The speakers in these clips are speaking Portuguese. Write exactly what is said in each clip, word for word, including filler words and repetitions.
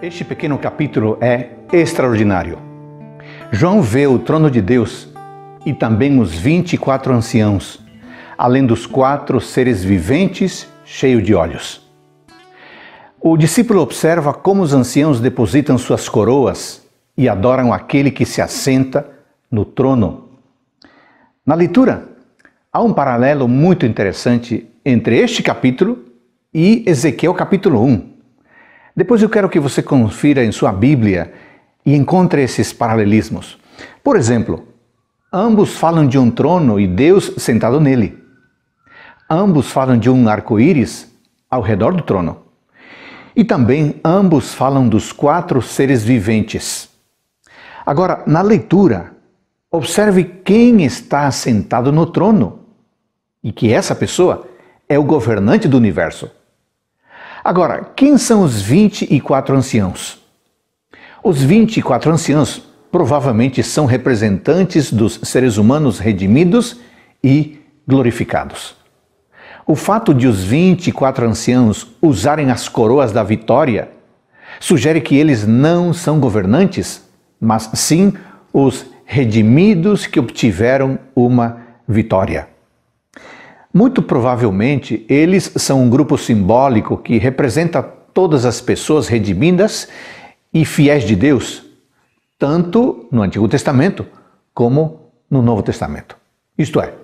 Este pequeno capítulo é extraordinário. João vê o trono de Deus e também os vinte e quatro anciãos, além dos quatro seres viventes cheios de olhos. O discípulo observa como os anciãos depositam suas coroas e adoram aquele que se assenta no trono. Na leitura, há um paralelo muito interessante entre este capítulo e Ezequiel capítulo um. Depois eu quero que você confira em sua Bíblia e encontre esses paralelismos. Por exemplo, ambos falam de um trono e Deus sentado nele. Ambos falam de um arco-íris ao redor do trono. E também ambos falam dos quatro seres viventes. Agora, na leitura, observe quem está sentado no trono e que essa pessoa é o governante do universo. Agora, quem são os vinte e quatro anciãos? Os vinte e quatro anciãos provavelmente são representantes dos seres humanos redimidos e glorificados. O fato de os vinte e quatro anciãos usarem as coroas da vitória sugere que eles não são governantes, mas sim os redimidos que obtiveram uma vitória. Muito provavelmente, eles são um grupo simbólico que representa todas as pessoas redimidas e fiéis de Deus, tanto no Antigo Testamento como no Novo Testamento. Isto é,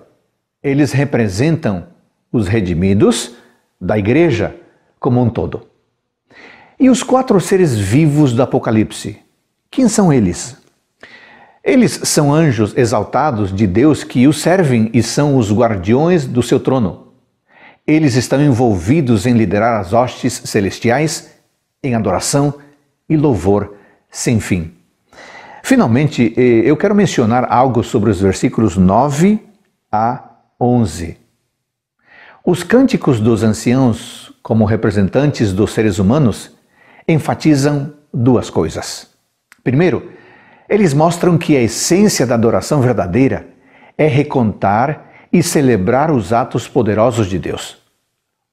eles representam os redimidos da igreja como um todo. E os quatro seres vivos do Apocalipse, quem são eles? Eles são anjos exaltados de Deus que o servem e são os guardiões do seu trono. Eles estão envolvidos em liderar as hostes celestiais em adoração e louvor sem fim. Finalmente, eu quero mencionar algo sobre os versículos nove a onze. Os cânticos dos anciãos, como representantes dos seres humanos, enfatizam duas coisas. Primeiro, eles mostram que a essência da adoração verdadeira é recontar e celebrar os atos poderosos de Deus.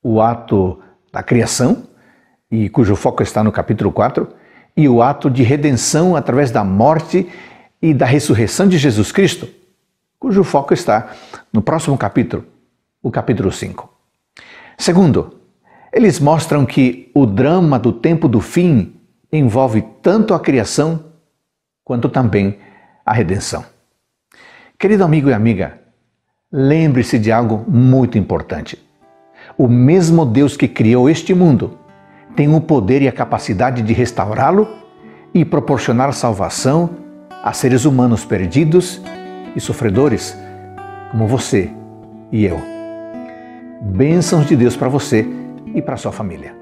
O ato da criação, e cujo foco está no capítulo quatro, e o ato de redenção através da morte e da ressurreição de Jesus Cristo, cujo foco está no próximo capítulo, o capítulo cinco. Segundo, eles mostram que o drama do tempo do fim envolve tanto a criação quanto também a redenção. Querido amigo e amiga, lembre-se de algo muito importante. O mesmo Deus que criou este mundo tem o poder e a capacidade de restaurá-lo e proporcionar salvação a seres humanos perdidos e sofredores como você e eu. Bênçãos de Deus para você e para sua família.